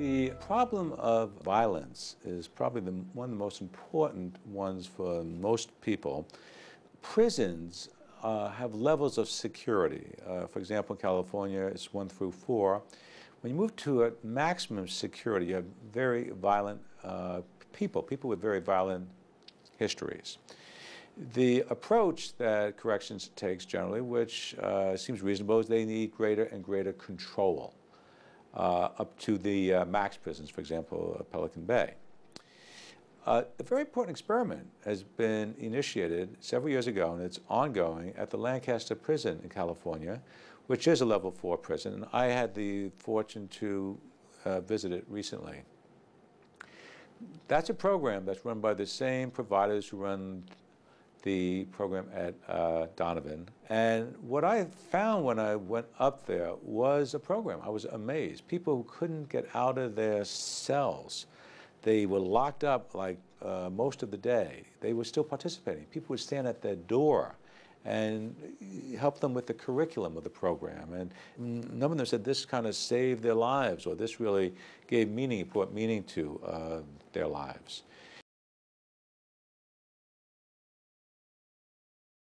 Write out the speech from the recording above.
The problem of violence is probably one of the most important ones for most people. Prisons have levels of security. For example, in California, it's 1 through 4. When you move to a maximum security, you have very violent people with very violent histories. The approach that corrections takes generally, which seems reasonable, is they need greater and greater control. Up to the max prisons, for example, Pelican Bay. A very important experiment has been initiated several years ago, and it's ongoing at the Lancaster Prison in California, which is a level 4 prison, and I had the fortune to visit it recently. That's a program that's run by the same providers who run the program at Donovan. And what I found when I went up there was a program. I was amazed. People who couldn't get out of their cells, they were locked up like most of the day. They were still participating. People would stand at their door and help them with the curriculum of the program. And none of them said this kind of saved their lives or this really gave meaning, put meaning to their lives.